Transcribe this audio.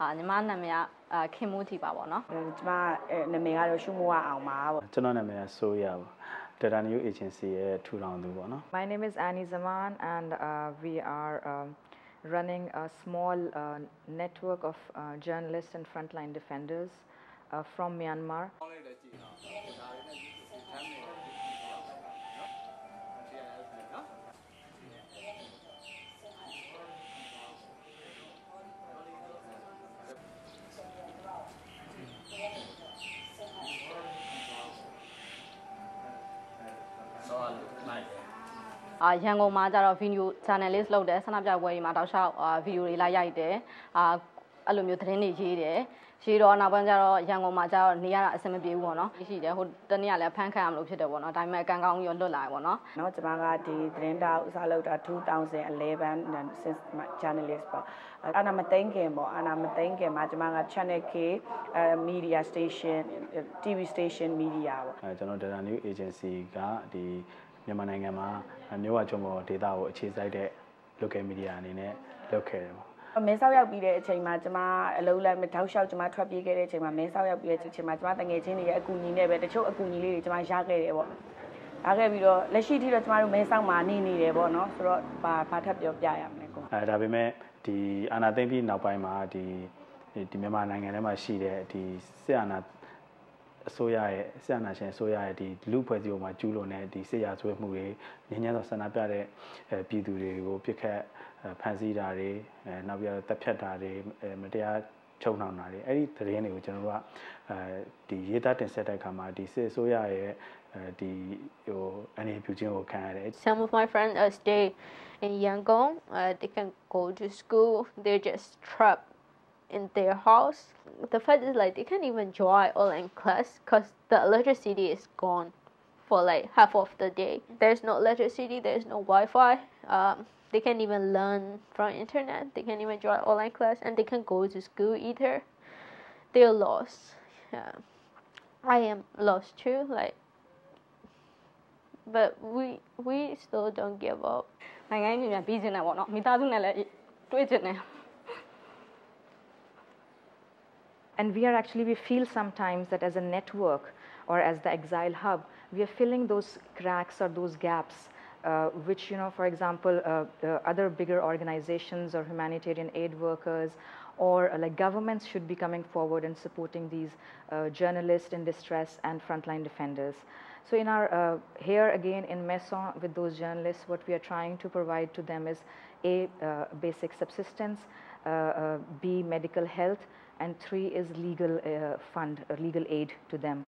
My name is Annie Zaman, and we are running a small network of journalists and frontline defenders from Myanmar. Yangon Majar of Vinu Channelist Low Des and Abjaway Matasha View Ilaya Day, Alumutrini Gide, Shiro Nabanjaro, Yangon Majar, Nia Assembly Wono, Shida, who Daniela Pankam looked at the one, I make Gangon Yondola Wono. Not Bangati, Trenda, Salota 2011, and since my channelist. And I'm a thank you, Majamanga Channel K Media Station, TV Station Media. I don't know that a new agency got the Nemanangama and Nuajomo did our cheese idea, look at media and it, look at him. A mess I'll be there, Chimajama, a low lamb, Tausha, Jamatra, be get it, my mess I'll be at Chimajama, and getting a goony never to show a goony to my jacket. I gave you a leshy to my mesa money, Nebono, brought by Patab of Jayam. I have met the Anadevi Napaima, the Memanangama, she there, the Siana. Soya, Sanashan, Soya, the Lupazio, my Julone, the Sayas with Mure, Nina Sanapare, Pidure, Pica, Panzidare, Navia Tapetare, Medea Chonari, any terrain which are the Yeta and Setacama, the Soya, the any Pugino candidate. Some of my friends stay in Yangon, they can go to school, they're just trapped in their house. The fact is, like, they can't even join online class because the electricity is gone for like half of the day. There's no electricity, there's no Wi-Fi. They can't even learn from internet. They can't even join online class, and they can't go to school either. They're lost. Yeah, I am lost too. Like, but we still don't give up. And we feel sometimes that as a network or as the Exile Hub, we are filling those cracks or those gaps which, you know, for example, other bigger organizations or humanitarian aid workers or like governments should be coming forward and supporting these journalists in distress and frontline defenders. So in our here again in Maison with those journalists, what we are trying to provide to them is A, basic subsistence, B, medical health, and 3 is legal fund, legal aid to them.